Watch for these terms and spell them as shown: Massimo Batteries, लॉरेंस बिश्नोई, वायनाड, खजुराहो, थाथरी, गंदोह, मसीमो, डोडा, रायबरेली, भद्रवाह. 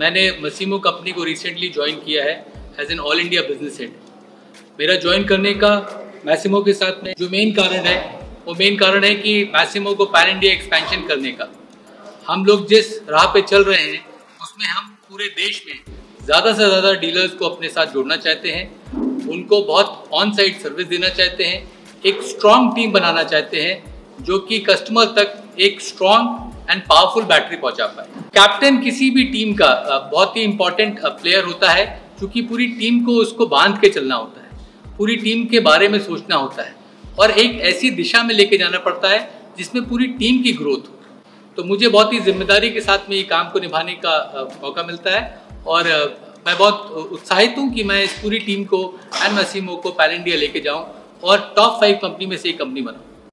मैंने मसीमो company को recently join किया है as an all India business head. मेरा ज्वाइन करने का मैसिमो के साथ में जो मेन कारण है वो मेन कारण है कि मैसिमो को पैन इंडिया एक्सपेंशन करने का। हम लोग जिस राह पे चल रहे हैं उसमें हम पूरे देश में ज़्यादा से ज़्यादा डीलर्स को अपने साथ जोड़ना चाहते हैं, उनको बहुत ऑन साइट सर्विस देना चाहते हैं, एक स्ट्रॉन्ग टीम बनाना चाहते हैं जो कि कस्टमर तक एक स्ट्रॉन्ग एंड पावरफुल बैटरी पहुंचा पाए। कैप्टन किसी भी टीम का बहुत ही इम्पॉर्टेंट प्लेयर होता है क्योंकि पूरी टीम को उसको बांध के चलना होता है, पूरी टीम के बारे में सोचना होता है और एक ऐसी दिशा में लेके जाना पड़ता है जिसमें पूरी टीम की ग्रोथ हो। तो मुझे बहुत ही जिम्मेदारी के साथ में ये काम को निभाने का मौका मिलता है और मैं बहुत उत्साहित हूँ कि मैं इस पूरी टीम को एंड मसीमो को पैन इंडिया लेके जाऊँ और टॉप 5 कंपनी में से एक कंपनी बनाऊँ।